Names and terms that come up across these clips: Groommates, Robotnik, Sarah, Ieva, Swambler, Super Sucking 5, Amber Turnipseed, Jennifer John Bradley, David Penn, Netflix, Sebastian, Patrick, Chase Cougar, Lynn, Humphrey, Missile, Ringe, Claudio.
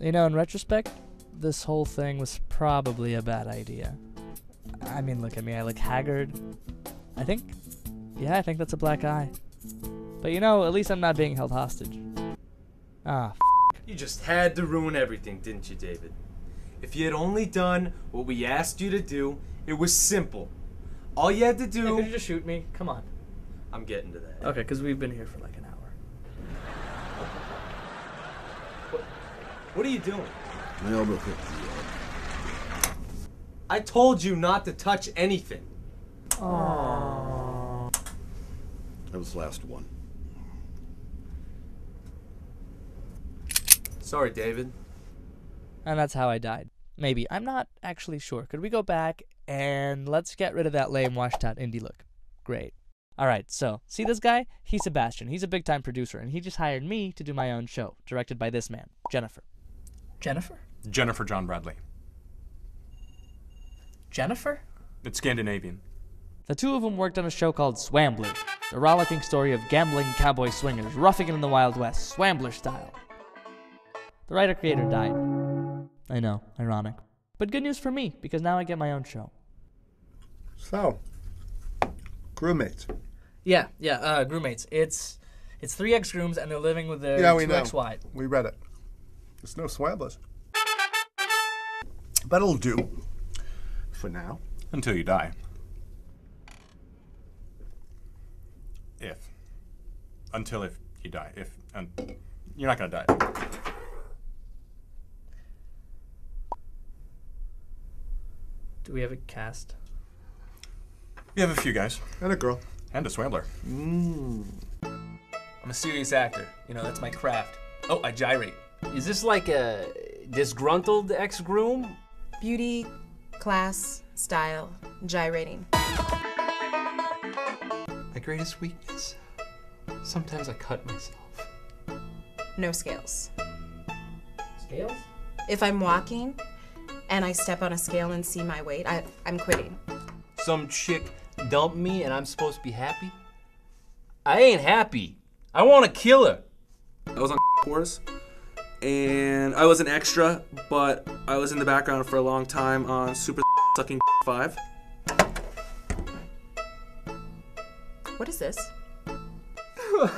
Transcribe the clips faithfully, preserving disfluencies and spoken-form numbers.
You know, in retrospect, this whole thing was probably a bad idea. I mean, look at me, I look haggard. I think, yeah, I think that's a black eye. But you know, at least I'm not being held hostage. Ah, f***. You just had to ruin everything, didn't you, David? If you had only done what we asked you to do, it was simple. All you had to do... Hey, could you just shoot me? Come on. I'm getting to that. Okay, because we've been here for like an hour. What, what are you doing? My elbow hit the yard. I told you not to touch anything. Aww. That was the last one. Sorry, David. And that's how I died. Maybe. I'm not actually sure. Could we go back and let's get rid of that lame washed out indie look. Great. All right, so see this guy? He's Sebastian. He's a big-time producer, and he just hired me to do my own show, directed by this man, Jennifer. Jennifer? Jennifer John Bradley. Jennifer? It's Scandinavian. The two of them worked on a show called Swambler, a rollicking story of gambling cowboy swingers roughing it in the Wild West, Swambler style. The writer-creator died. I know, ironic. But good news for me, because now I get my own show. So, Groommates. Yeah, yeah, uh, Groommates. It's it's three ex-grooms, and they're living with their yeah, we two know. ex-wives. We read it. There's no swamblers. But it'll do. For now. Until you die. If. Until if you die. If. And you're not going to die. Do we have a cast? We have a few guys. And a girl. And a swambler. Mm. I'm a serious actor. You know, that's my craft. Oh, I gyrate. Is this like a disgruntled ex-groom? Beauty, class, style, gyrating. My greatest weakness? Sometimes I cut myself. No scales. Scales? If I'm walking, and I step on a scale and see my weight, I, I'm quitting. Some chick dumped me and I'm supposed to be happy? I ain't happy. I want to kill her. I was on Horse, and I was an extra, but I was in the background for a long time on Super Sucking five. What is this? whoa,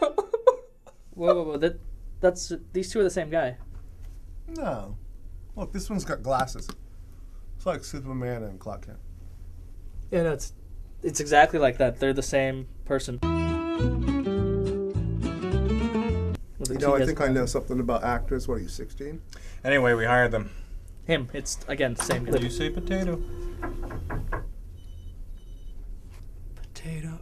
whoa, whoa. That, that's, these two are the same guy. No. Look, this one's got glasses. It's like Superman and Clark Kent. Yeah, no, it's, it's exactly like that. They're the same person. Well, you know, I think I know something about actors. What are you, sixteen? Anyway, we hired them. Him. It's, again, the same guy. Did you say potato? Potato.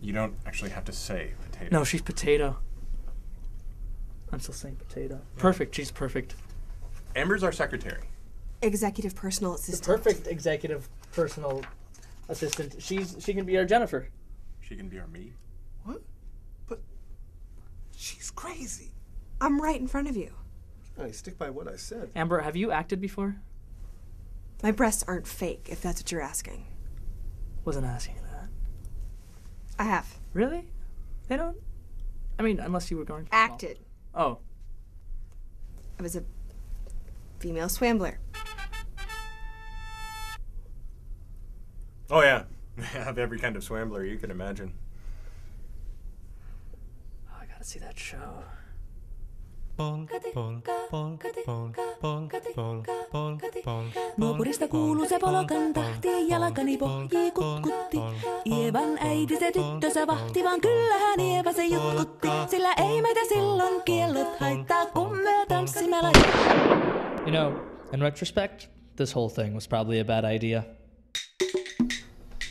You don't actually have to say potato. No, she's potato. I'm still saying potato. Perfect. She's perfect. Amber's our secretary. Executive personal assistant. The perfect executive personal assistant. She's she can be our Jennifer. She can be our me. What? But she's crazy. I'm right in front of you. I stick by what I said. Amber, have you acted before? My breasts aren't fake, if that's what you're asking. Wasn't asking that. I have. Really? They don't. I mean, unless you were going. For acted. Small. Oh. I was a female swambler. Oh, yeah. I have every kind of swambler you can imagine. Oh, I gotta see that show. Naapurista kuuluu se polokan tahti, jalkani pohjii kutkutti. Ievan äiti se tyttö se vahti, vaan kyllähän Ieva se jutkutti. Sillä ei meitä silloin kiellot haittaa, kun me tanssimme laittaa. You know, in retrospect, this whole thing was probably a bad idea.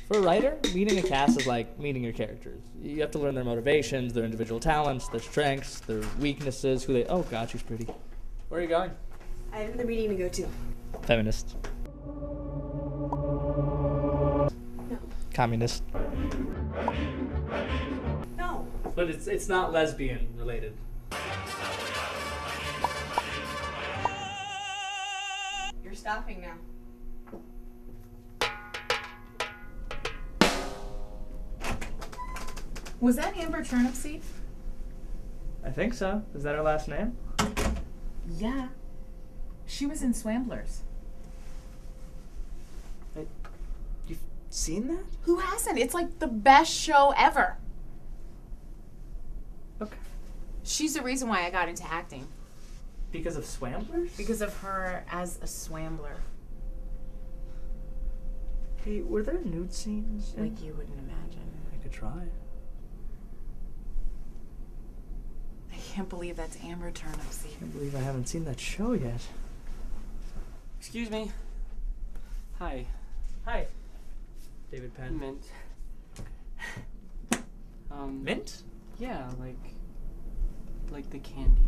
For a writer, meeting a cast is like meeting your characters. You have to learn their motivations, their individual talents, their strengths, their weaknesses, who they... Oh, God, she's pretty. Where are you going? I have another meeting to go to. Feminist. No. Communist. No. But it's, it's not lesbian related. You're stopping now. Was that Amber Turnipseed? I think so. Is that her last name? Yeah. She was in Swamblers. I, you've seen that? Who hasn't? It's like the best show ever. Okay. She's the reason why I got into acting. Because of Swamblers? Because of her as a Swambler. Hey, were there nude scenes? Like you wouldn't imagine. I could try. I can't believe that's Amber Turnipseed. I can't believe I haven't seen that show yet. Excuse me. Hi. Hi. David Penn. Mint. um, Mint? Yeah, like... like the candy.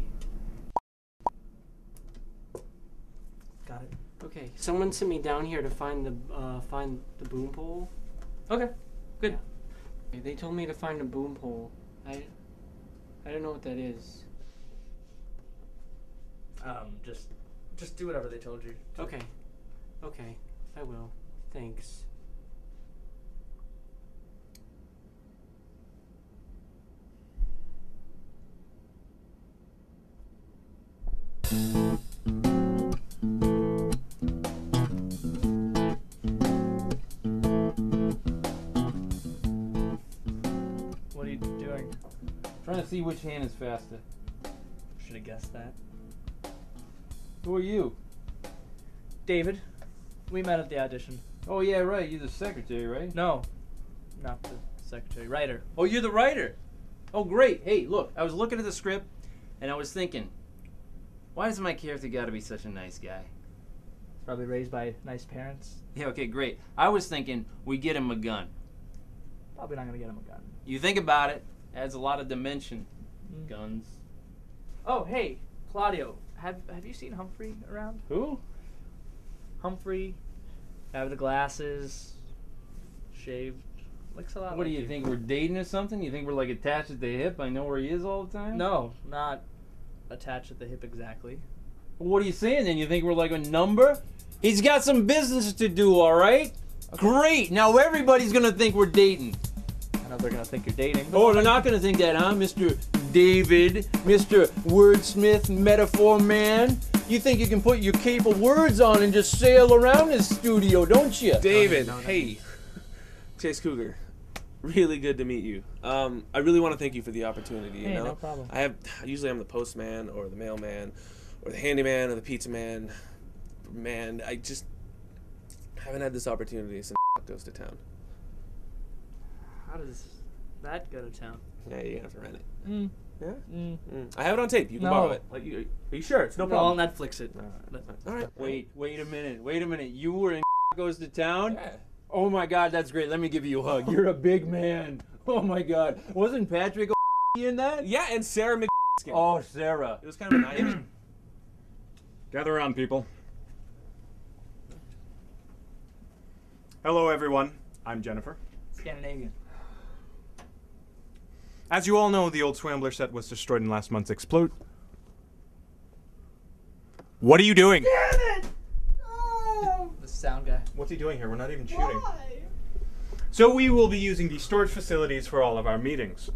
Got it. Okay, someone sent me down here to find the uh, find the boom pole. Okay, good. Yeah. Okay, they told me to find a boom pole. I I don't know what that is. Um, just just do whatever they told you to. Okay, okay, I will. Thanks. Trying to see which hand is faster. Should have guessed that. Who are you? David. We met at the audition. Oh yeah, right. You're the secretary, right? No. Not the secretary. Writer. Oh, you're the writer! Oh, great. Hey, look. I was looking at the script, and I was thinking, why does my character gotta be such a nice guy? Probably raised by nice parents. Yeah, okay, great. I was thinking, we get him a gun. Probably not gonna get him a gun. You think about it. Adds a lot of dimension. Mm. Guns. Oh, hey, Claudio, have have you seen Humphrey around? Who? Humphrey, have the glasses, shaved, looks a lot. What like do you, you think, we're dating or something? You think we're like attached at the hip? I know where he is all the time? No, not attached at the hip exactly. Well, what are you saying then? You think we're like a number? He's got some business to do, all right? Okay. Great, now everybody's gonna think we're dating. I know they're gonna think you're dating. Oh, they're not gonna think that, huh? Mister David, Mister Wordsmith, Metaphor Man. You think you can put your cape of words on and just sail around this studio, don't you? David, no, no, no, hey. No. Chase Cougar, really good to meet you. Um, I really want to thank you for the opportunity, you hey, know? No problem. I have, usually I'm the postman or the mailman or the handyman or the pizza man. Man, I just haven't had this opportunity since goes to town. How does that go to town? Yeah, you have to rent it. Mm. Yeah? Mm. Mm. I have it on tape. You can no. borrow it. Like, you, are you sure? It's no, no problem. I'll Netflix it. No. All right. Wait, wait a minute. Wait a minute. You were in Goes to Town? Yeah. Oh, my God. That's great. Let me give you a hug. You're a big man. Oh, my God. Wasn't Patrick in that? Yeah, and Sarah Mc. Oh, Sarah. It was kind of a nice. Gather around, people. Hello, everyone. I'm Jennifer. Scandinavian. As you all know, the old Swambler set was destroyed in last month's explode. What are you doing? Damn it! Oh. The sound guy. What's he doing here? We're not even shooting. Why? So we will be using the storage facilities for all of our meetings.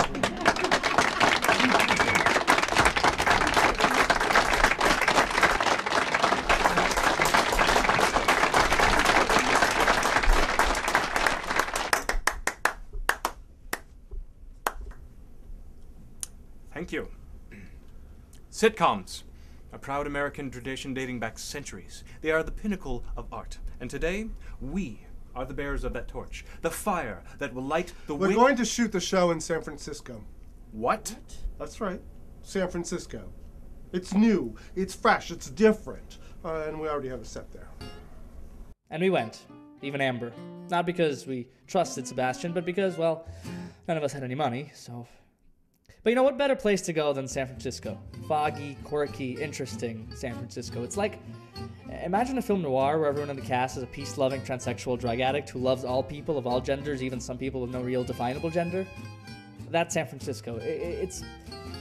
Thank you. Sitcoms, a proud American tradition dating back centuries. They are the pinnacle of art. And today, we are the bearers of that torch, the fire that will light the way. We're going to shoot the show in San Francisco. What? What? That's right, San Francisco. It's new, it's fresh, it's different. Uh, and we already have a set there. And we went, even Amber. Not because we trusted Sebastian, but because, well, none of us had any money, so. But you know, what better place to go than San Francisco? Foggy, quirky, interesting San Francisco. It's like, imagine a film noir where everyone in the cast is a peace-loving transsexual drug addict who loves all people of all genders, even some people with no real definable gender. That's San Francisco. It's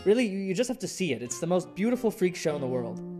really, you just have to see it. It's the most beautiful freak show in the world.